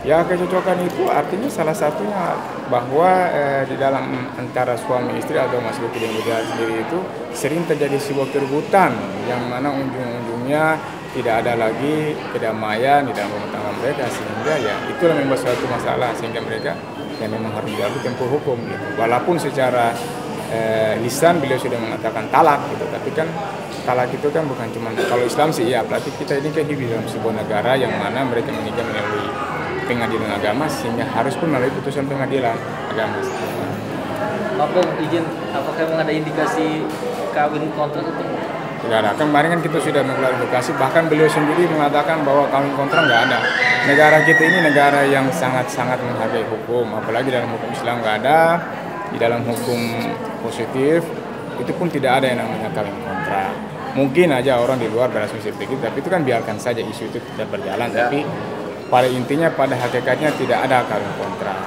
Ya, kecocokan itu artinya salah satunya bahwa di dalam antara suami istri atau mas Luki dan Buddha sendiri itu sering terjadi sebuah kerebutan yang mana ujung-ujungnya tidak ada lagi kedamaian di dalam rumah tangga mereka, sehingga ya itulah membuat suatu masalah sehingga mereka ya memang harus diadu tempuh hukum gitu. Walaupun secara lisan beliau sudah mengatakan talak gitu, tapi kan talak itu kan bukan cuma kalau Islam sih ya, berarti kita ini kan hidup dalam sebuah negara yang mana mereka menikah melalui pengadilan agama, sehingga harus pun melalui putusan pengadilan agama. Bapak izin, apakah ada indikasi kawin kontrak itu? Tidak ada, kemarin kan kita sudah mengklarifikasi, bahkan beliau sendiri mengatakan bahwa kawin kontrak nggak ada. Negara kita ini negara yang sangat-sangat menghargai hukum, apalagi dalam hukum Islam nggak ada. Di dalam hukum positif itu pun tidak ada yang namanya kawin kontrak. Mungkin aja orang di luar berasumsi begitu, tapi itu kan biarkan saja isu itu tidak berjalan ya. Tapi pada intinya, pada hakikatnya tidak ada kawin kontrak.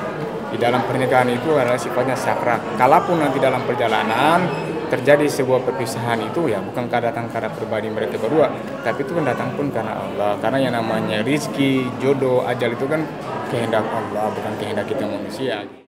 Di dalam pernikahan itu adalah sifatnya sakral. Kalaupun nanti dalam perjalanan terjadi sebuah perpisahan itu ya bukan kedatang karena pribadi mereka berdua, tapi itu kan datang pun karena Allah. Karena yang namanya rizki, jodoh, ajal itu kan kehendak Allah, bukan kehendak kita manusia.